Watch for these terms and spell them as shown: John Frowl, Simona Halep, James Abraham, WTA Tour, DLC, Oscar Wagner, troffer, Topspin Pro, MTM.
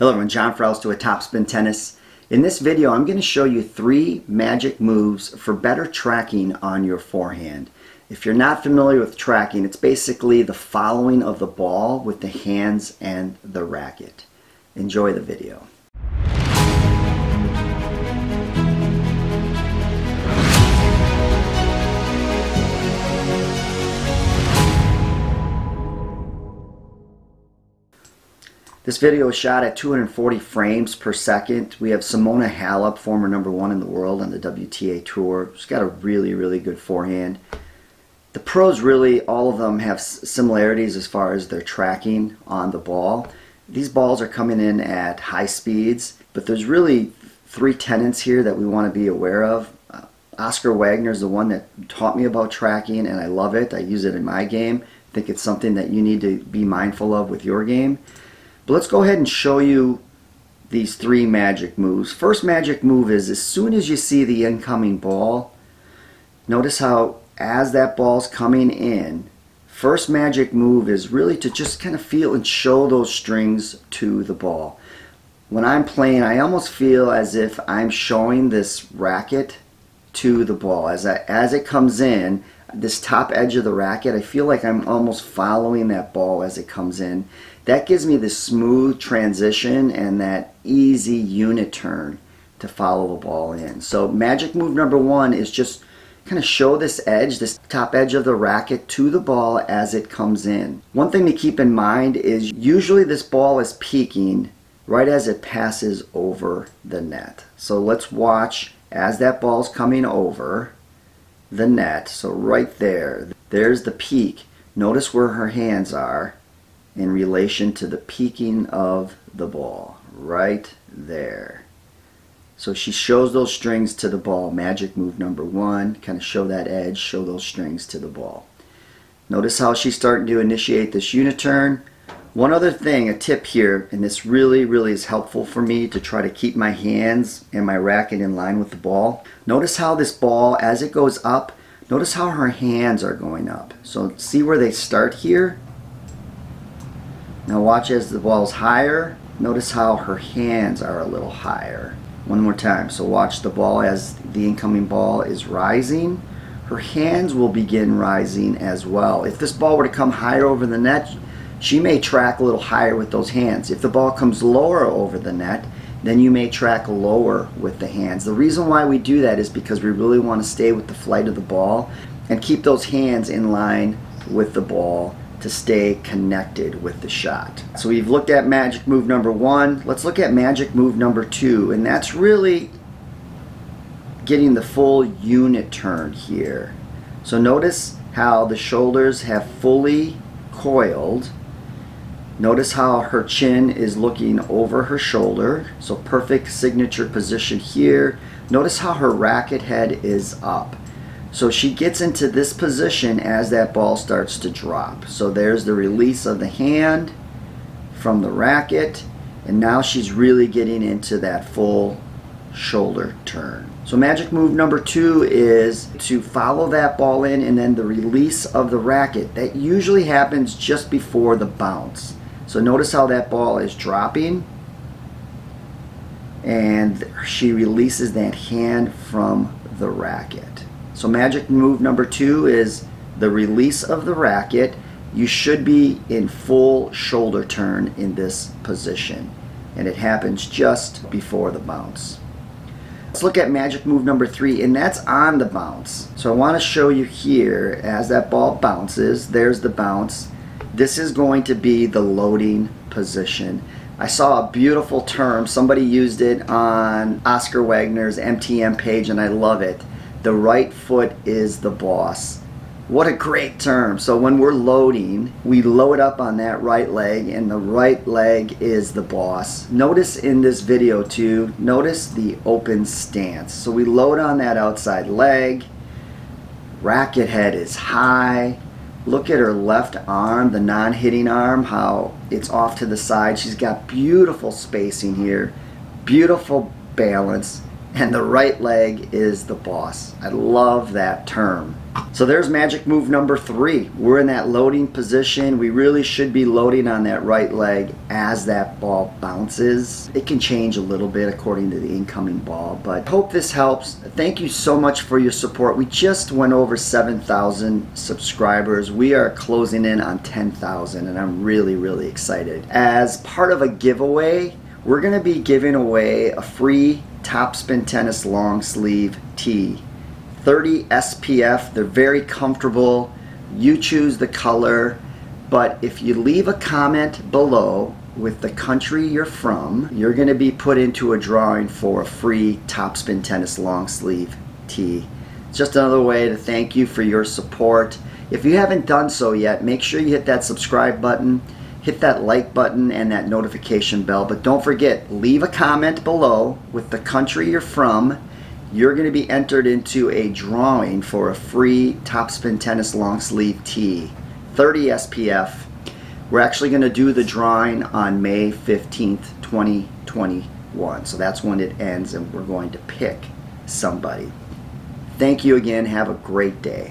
Hello everyone, John Frowl to a Topspin Tennis. In this video I'm going to show you three magic moves for better tracking on your forehand. If you're not familiar with tracking, it's basically the following of the ball with the hands and the racket. Enjoy the video. This video is shot at 240 frames per second. We have Simona Halep, former #1 in the world on the WTA Tour. She's got a really, really good forehand. The pros, really, all of them have similarities as far as their tracking on the ball. These balls are coming in at high speeds, but there's really three tenets here that we want to be aware of. Oscar Wagner is the one that taught me about tracking, and I love it. I use it in my game. I think it's something that you need to be mindful of with your game. But let's go ahead and show you these three magic moves. First magic move is, as soon as you see the incoming ball, notice how as that ball's coming in, first magic move is really to just kind of feel and show those strings to the ball. When I'm playing, I almost feel as if I'm showing this racket to the ball. As it comes in, this top edge of the racket, I feel like I'm almost following that ball as it comes in. That gives me this smooth transition and that easy unit turn to follow the ball in. So magic move #1 is just kind of show this edge, this top edge of the racket to the ball as it comes in. One thing to keep in mind is usually this ball is peaking right as it passes over the net. So let's watch as that ball's coming over the net. So right there, there's the peak. Notice where her hands are in relation to the peaking of the ball, right there. So she shows those strings to the ball. Magic move #1, kind of show that edge, show those strings to the ball. Notice how she's starting to initiate this unit turn. One other thing, a tip here, and this really, really is helpful for me to try to keep my hands and my racket in line with the ball. Notice how this ball, as it goes up, notice how her hands are going up. So see where they start here? Now watch as the ball's higher. Notice how her hands are a little higher. One more time. So watch the ball as the incoming ball is rising. Her hands will begin rising as well. If this ball were to come higher over the net, she may track a little higher with those hands. If the ball comes lower over the net, then you may track lower with the hands. The reason why we do that is because we really want to stay with the flight of the ball and keep those hands in line with the ball to stay connected with the shot. So we've looked at magic move #1. Let's look at magic move #2, and that's really getting the full unit turn here. So notice how the shoulders have fully coiled. Notice how her chin is looking over her shoulder. So perfect signature position here. Notice how her racket head is up. So she gets into this position as that ball starts to drop. So there's the release of the hand from the racket. And now she's really getting into that full shoulder turn. So magic move #2 is to follow that ball in and then the release of the racket. That usually happens just before the bounce. So notice how that ball is dropping and she releases that hand from the racket. So magic move #2 is the release of the racket. You should be in full shoulder turn in this position, and it happens just before the bounce. Let's look at magic move #3, and that's on the bounce. So I want to show you here as that ball bounces, there's the bounce. This is going to be the loading position. I saw a beautiful term. Somebody used it on Oscar Wagner's MTM page, and I love it. The right foot is the boss. What a great term. So when we're loading, we load up on that right leg, and the right leg is the boss. Notice in this video too, notice the open stance. So we load on that outside leg. Racket head is high. Look at her left arm, the non-hitting arm, how it's off to the side. She's got beautiful spacing here, beautiful balance, and the right leg is the boss. I love that term. So there's magic move number 3. We're in that loading position. We really should be loading on that right leg as that ball bounces. It can change a little bit according to the incoming ball, but hope this helps. Thank you so much for your support. We just went over 7,000 subscribers. We are closing in on 10,000, and I'm really, really excited. As part of a giveaway, we're going to be giving away a free Topspin Tennis long sleeve tee. 30 SPF, they're very comfortable. You choose the color, but if you leave a comment below with the country you're from, you're going to be put into a drawing for a free Topspin Tennis long sleeve tee. It's just another way to thank you for your support. If you haven't done so yet, make sure you hit that subscribe button, hit that like button and that notification bell, but don't forget, leave a comment below with the country you're from. You're going to be entered into a drawing for a free Topspin Tennis long sleeve tee, 30 SPF. We're actually going to do the drawing on May 15th, 2021. So that's when it ends and we're going to pick somebody. Thank you again. Have a great day.